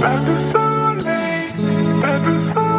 Pas de soleil, pas de soleil.